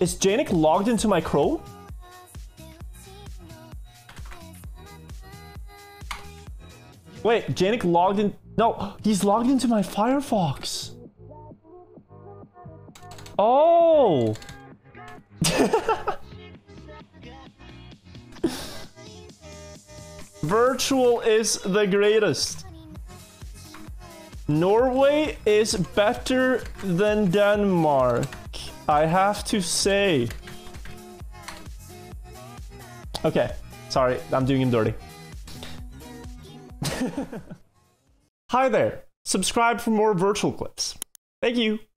Is Janik logged into my Chrome? Wait, Janik logged in. No, he's logged into my Firefox. Oh. Virtual is the greatest. Norway is better than Denmark, I have to say. Okay, sorry, I'm doing him dirty. Hi there, subscribe for more virtual clips. Thank you.